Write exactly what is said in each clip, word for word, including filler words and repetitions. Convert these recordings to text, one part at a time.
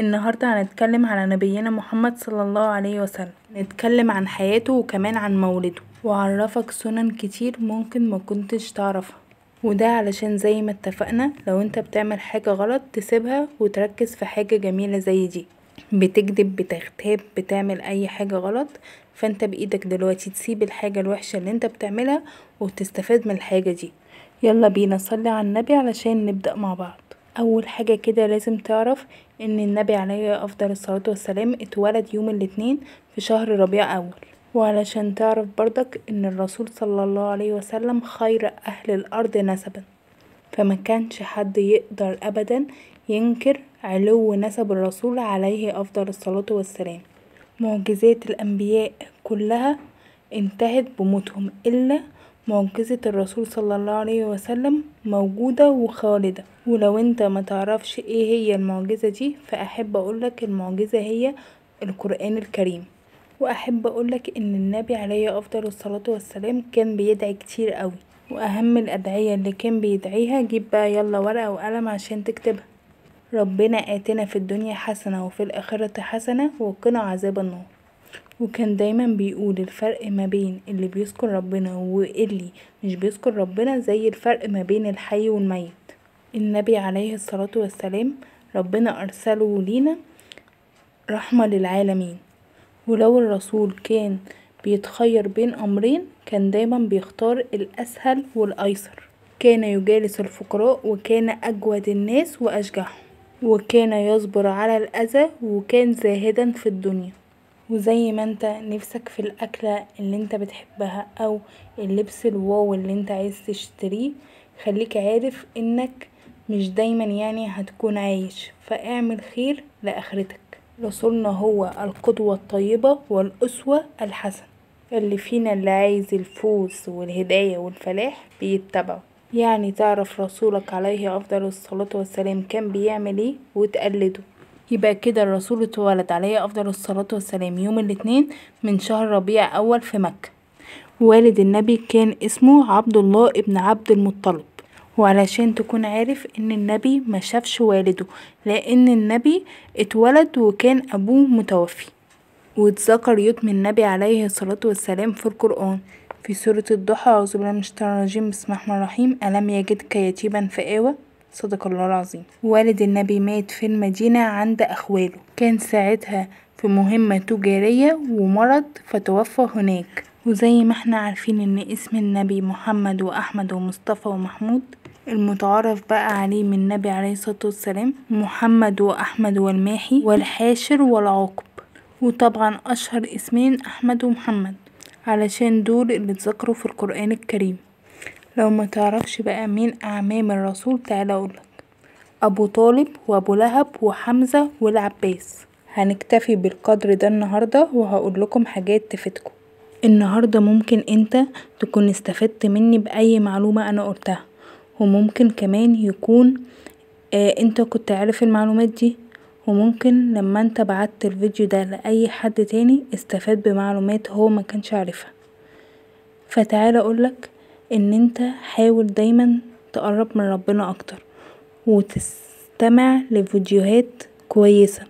النهاردة هنتكلم على نبينا محمد صلى الله عليه وسلم، نتكلم عن حياته وكمان عن مولده، وعرفك سنن كتير ممكن ما كنتش تعرفها. وده علشان زي ما اتفقنا لو انت بتعمل حاجة غلط تسيبها وتركز في حاجة جميلة زي دي. بتكذب، بتغتاب، بتعمل اي حاجة غلط، فانت بايدك دلوقتي تسيب الحاجة الوحشة اللي انت بتعملها وتستفاد من الحاجة دي. يلا بينا نصلي على النبي علشان نبدأ مع بعض. اول حاجة كده لازم تعرف ان النبي عليه افضل الصلاة والسلام اتولد يوم الاثنين في شهر ربيع اول. وعلشان تعرف بردك ان الرسول صلى الله عليه وسلم خير اهل الارض نسبا، فما كانش حد يقدر ابدا ينكر علو نسب الرسول عليه افضل الصلاة والسلام. معجزات الانبياء كلها انتهت بموتهم الا معجزة الرسول صلى الله عليه وسلم موجودة وخالدة. ولو انت ما تعرفش ايه هي المعجزة دي فاحب اقولك المعجزة هي القرآن الكريم. واحب اقولك ان النبي عليه افضل الصلاة والسلام كان بيدعي كتير قوي، واهم الادعية اللي كان بيدعيها جيب بقى يلا ورقة وقلم عشان تكتبها. ربنا آتنا في الدنيا حسنة وفي الآخرة حسنة وقنا عذاب النار. وكان دايما بيقول الفرق ما بين اللي بيذكر ربنا واللي مش بيذكر ربنا زي الفرق ما بين الحي والميت. النبي عليه الصلاة والسلام ربنا أرسله لينا رحمة للعالمين، ولو الرسول كان بيتخير بين أمرين كان دايما بيختار الأسهل والأيسر. كان يجالس الفقراء وكان أجود الناس وأشجعهم، وكان يصبر على الأذى، وكان زاهدا في الدنيا. وزي ما انت نفسك في الأكلة اللي انت بتحبها أو اللبس الواو اللي انت عايز تشتريه، خليك عارف انك مش دايما يعني هتكون عايش، فاعمل خير لآخرتك. رسولنا هو القدوة الطيبة والأسوة الحسنة، اللي فينا اللي عايز الفوز والهداية والفلاح بيتبعه. يعني تعرف رسولك عليه أفضل الصلاة والسلام كان بيعمل ايه وتقلده. يبقى كده الرسول اتولد عليه أفضل الصلاة والسلام يوم الاثنين من شهر ربيع أول في مكة. والد النبي كان اسمه عبد الله ابن عبد المطلب. وعلشان تكون عارف ان النبي ما شافش والده لان النبي اتولد وكان ابوه متوفي. واتذكر يتم النبي عليه الصلاة والسلام في القرآن في سورة الضحى، أعوذ بالله من الشيطان الرجيم، بسم الله الرحمن الرحيم، ألم يجدك يتيما فآوى، صدق الله العظيم. والد النبي مات في المدينة عند أخواله، كان ساعتها في مهمة تجارية ومرض فتوفى هناك. وزي ما احنا عارفين ان اسم النبي محمد وأحمد ومصطفى ومحمود، المتعارف بقى عليه من النبي عليه الصلاة والسلام محمد وأحمد والماحي والحاشر والعاقب. وطبعا أشهر اسمين أحمد ومحمد علشان دول اللي اتذكروا في القرآن الكريم. لو ما تعرفش بقى مين أعمام الرسول تعالى أقولك، أبو طالب وأبو لهب وحمزة والعباس. هنكتفي بالقدر ده النهاردة، وهقول لكم حاجات تفيدكم النهاردة ممكن انت تكون استفدت مني بأي معلومة أنا قلتها، وممكن كمان يكون آه انت كنت عارف المعلومات دي، وممكن لما انت بعت الفيديو ده لأي حد تاني استفاد بمعلومات هو ما كانش عارفها. فتعال اقولك ان انت حاول دايما تقرب من ربنا اكتر وتستمع لفيديوهات كويسة،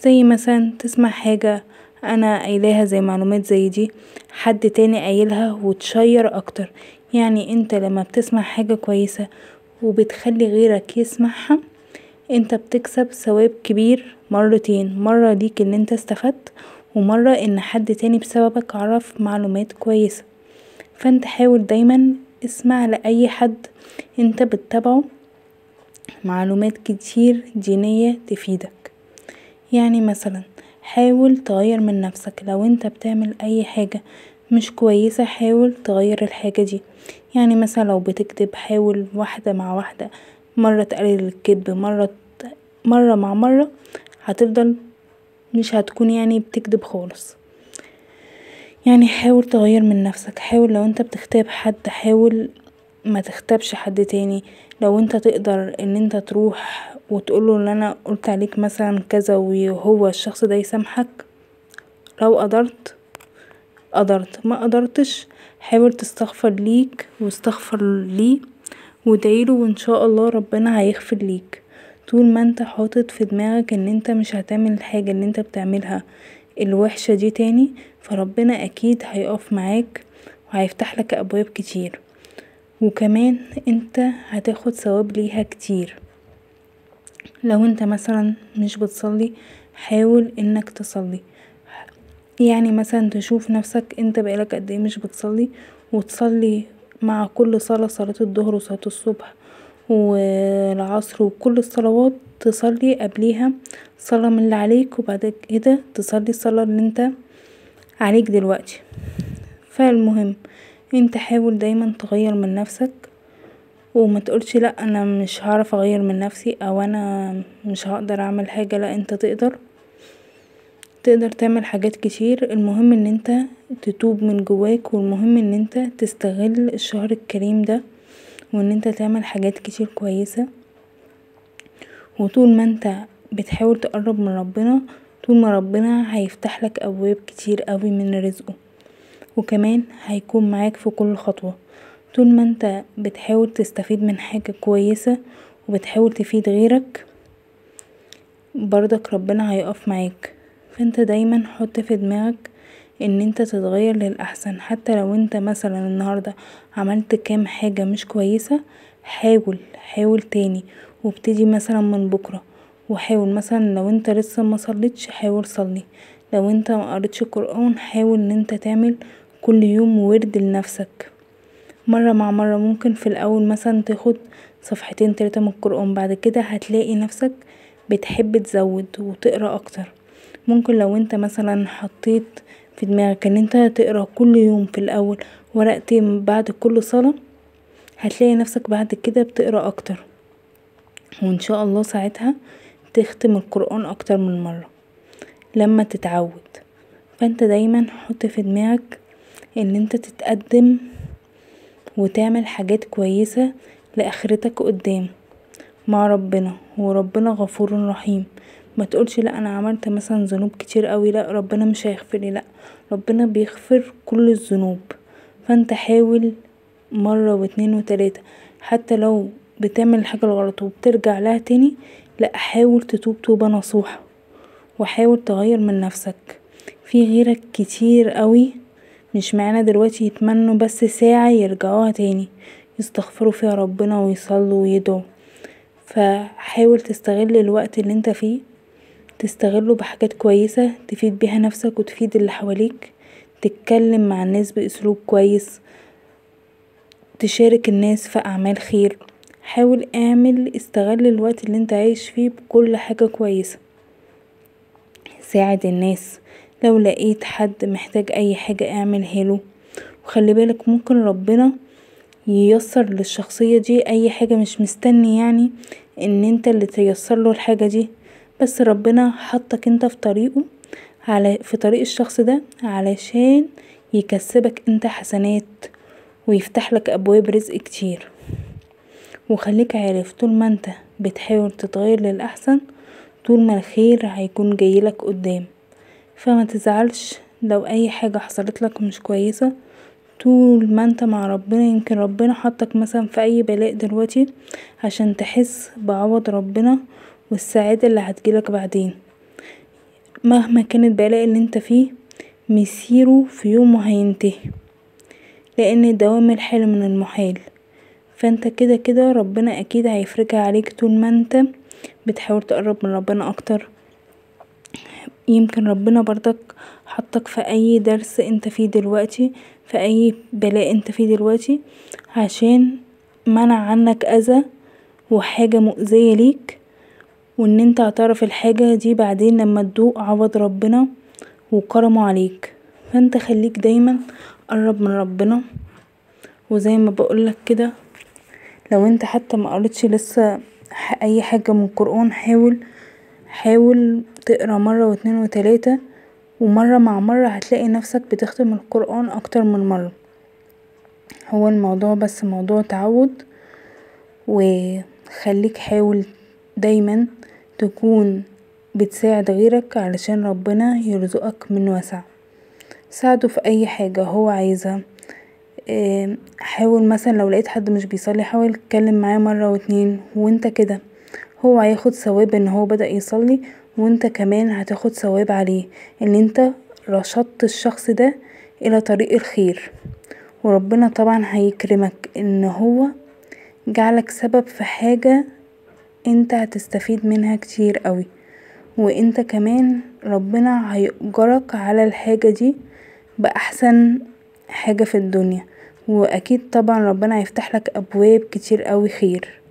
زي مثلا تسمع حاجة انا قايلها زي معلومات زي دي حد تاني قايلها وتشير اكتر. يعني انت لما بتسمع حاجة كويسة وبتخلي غيرك يسمعها انت بتكسب ثواب كبير مرتين، مرة ليك ان انت استفدت، ومرة ان حد تاني بسببك عرف معلومات كويسة. فانت حاول دايما اسمع لأي حد انت بتتابعه معلومات كتير دينية تفيدك. يعني مثلا حاول تغير من نفسك، لو انت بتعمل اي حاجة مش كويسة حاول تغير الحاجة دي. يعني مثلا لو بتكذب حاول واحدة مع واحدة، مرة تقلل الكذب، مرة مرة مع مرة هتفضل مش هتكون يعني بتكذب خالص. يعني حاول تغير من نفسك، حاول لو انت بتختاب حد حاول ما تختابش حد تاني. لو انت تقدر ان انت تروح وتقوله ان انا قلت عليك مثلا كذا وهو الشخص ده يسامحك، لو قدرت قدرت، ما قدرتش حاول تستغفر ليك واستغفر ليه وادعيله وان شاء الله ربنا هيغفر ليك. طول ما انت حاطط في دماغك ان انت مش هتعمل الحاجة اللي انت بتعملها الوحشة دي تاني، فربنا اكيد هيقف معاك وهيفتح لك ابواب كتير، وكمان انت هتاخد ثواب ليها كتير. لو انت مثلا مش بتصلي حاول انك تصلي، يعني مثلا تشوف نفسك انت بقالك قد ايه مش بتصلي، وتصلي مع كل صلاة، صلاة الظهر وصلاة الصبح والعصر وكل الصلوات تصلي قبليها صلاة من اللي عليك، وبعد كده تصلي الصلاة اللي انت عليك دلوقتي. فالمهم انت حاول دايما تغير من نفسك، وما تقولش لا انا مش هعرف اغير من نفسي او انا مش هقدر اعمل حاجة، لا انت تقدر تقدر تعمل حاجات كتير. المهم ان انت تتوب من جواك، والمهم ان انت تستغل الشهر الكريم ده وان انت تعمل حاجات كتير كويسة. وطول ما انت بتحاول تقرب من ربنا طول ما ربنا هيفتح لك ابواب كتير قوي من رزقه، وكمان هيكون معاك في كل خطوة. طول ما انت بتحاول تستفيد من حاجة كويسة وبتحاول تفيد غيرك بردك ربنا هيقف معاك. فانت دايما حط في دماغك ان انت تتغير للأحسن، حتى لو انت مثلا النهاردة عملت كام حاجة مش كويسة حاول حاول تاني، وابتدي مثلا من بكرة. وحاول مثلا لو انت لسه ما صليتش حاول صلي، لو انت ما قريتش القرآن حاول ان انت تعمل كل يوم ورد لنفسك مرة مع مرة. ممكن في الاول مثلا تاخد صفحتين ثلاثة من القرآن، بعد كده هتلاقي نفسك بتحب تزود وتقرأ اكتر. ممكن لو انت مثلا حطيت في دماغك ان انت تقرأ كل يوم في الاول ورقتين بعد كل صلاة، هتلاقي نفسك بعد كده بتقرأ اكتر، وان شاء الله ساعتها تختم القرآن اكتر من مرة لما تتعود. فانت دايما حط في دماغك ان انت تتقدم وتعمل حاجات كويسة لاخرتك قدام مع ربنا، وربنا غفور رحيم. ما تقولش لا انا عملت مثلا ذنوب كتير قوي لا ربنا مش هيغفر لي، لا ربنا بيغفر كل الذنوب. فانت حاول مرة واتنين وتلاتة، حتى لو بتعمل الحاجة الغلط وبترجع لها تاني لا حاول تتوب توبة نصوحة، وحاول تغير من نفسك. في غيرك كتير قوي مش معانا دلوقتي يتمنوا بس ساعة يرجعوها تاني يستغفروا فيها ربنا ويصلوا ويدعوا. فحاول تستغل الوقت اللي انت فيه تستغله بحاجات كويسة تفيد بيها نفسك وتفيد اللي حواليك، تتكلم مع الناس بأسلوب كويس، تشارك الناس في أعمال خير. حاول اعمل استغل الوقت اللي انت عايش فيه بكل حاجة كويسة، ساعد الناس، لو لقيت حد محتاج اي حاجة اعملها له. وخلي بالك ممكن ربنا ييسر للشخصية دي اي حاجة، مش مستني يعني ان انت اللي تيسر له الحاجة دي، بس ربنا حطك انت في طريقه على في طريق الشخص ده علشان يكسبك انت حسنات ويفتح لك ابواب رزق كتير. وخليك عارف طول ما انت بتحاول تتغير للاحسن طول ما الخير هيكون جايلك قدام. فما تزعلش لو اي حاجة حصلت لك مش كويسة، طول ما انت مع ربنا يمكن ربنا حطك مثلا في اي بلاء دلوقتي عشان تحس بعوض ربنا والسعادة اللي هتجيلك بعدين. مهما كان البلاء اللي انت فيه مسيره في يومه هينتهي، لان دوام الحال من المحال. فانت كده كده ربنا اكيد هيفرجها عليك طول ما انت بتحاول تقرب من ربنا اكتر. يمكن ربنا برضك حطك في اي درس انت فيه دلوقتي، في اي بلاء انت فيه دلوقتي عشان منع عنك اذى وحاجة مؤذية ليك، وان انت هتعرف الحاجة دي بعدين لما تدوق عوض ربنا وكرمه عليك. فانت خليك دايما قرب من ربنا، وزي ما بقولك كده لو انت حتى ما قريتش لسه اي حاجة من القرآن حاول حاول تقرأ مرة واتنين وتلاتة، ومرة مع مرة هتلاقي نفسك بتختم القرآن اكتر من مرة. هو الموضوع بس موضوع تعود، وخليك حاول دايما تكون بتساعد غيرك علشان ربنا يرزقك من واسع. ساعده في اي حاجة هو عايزها. حاول مثلا لو لقيت حد مش بيصلي حاول اتكلم معاه مرة واتنين، وانت كده هو هياخد ثواب ان هو بدأ يصلي، وانت كمان هتاخد ثواب عليه ان انت رشدت الشخص ده الى طريق الخير. وربنا طبعا هيكرمك ان هو جعلك سبب في حاجة انت هتستفيد منها كتير قوي، وانت كمان ربنا هيأجرك على الحاجة دي بأحسن حاجة في الدنيا، واكيد طبعا ربنا هيفتح لك ابواب كتير قوي خير.